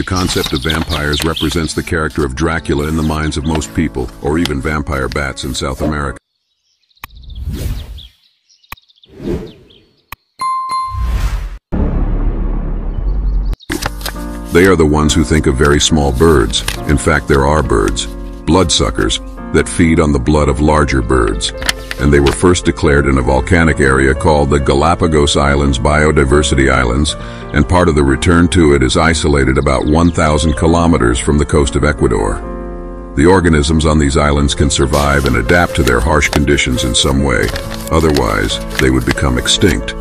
The concept of vampires represents the character of Dracula in the minds of most people, or even vampire bats in South America. They are the ones who think of very small birds. In fact, there are birds, bloodsuckers, that feed on the blood of larger birds, and they were first declared in a volcanic area called the Galapagos Islands Biodiversity Islands, and part of the return to it is isolated about 1,000 kilometers from the coast of Ecuador. The organisms on these islands can survive and adapt to their harsh conditions in some way, otherwise they would become extinct.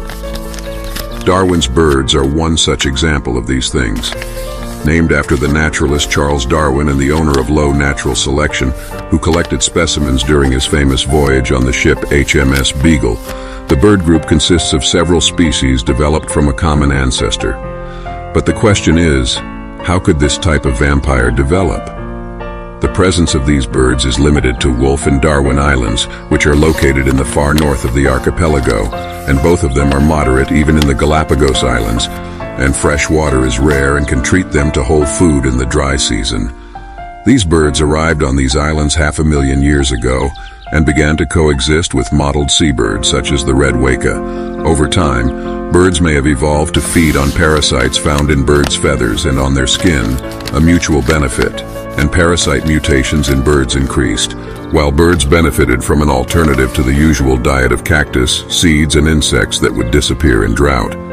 Darwin's birds are one such example of these things. Named after the naturalist Charles Darwin and the owner of Low Natural Selection, who collected specimens during his famous voyage on the ship HMS Beagle, the bird group consists of several species developed from a common ancestor. But the question is, how could this type of vampire develop? The presence of these birds is limited to Wolf and Darwin Islands, which are located in the far north of the archipelago, and both of them are moderate even in the Galapagos Islands, and fresh water is rare and can treat them to whole food in the dry season. These birds arrived on these islands 500,000 years ago and began to coexist with mottled seabirds such as the red waka. Over time, birds may have evolved to feed on parasites found in birds' feathers and on their skin, a mutual benefit, and parasite mutations in birds increased, while birds benefited from an alternative to the usual diet of cactus, seeds, and insects that would disappear in drought.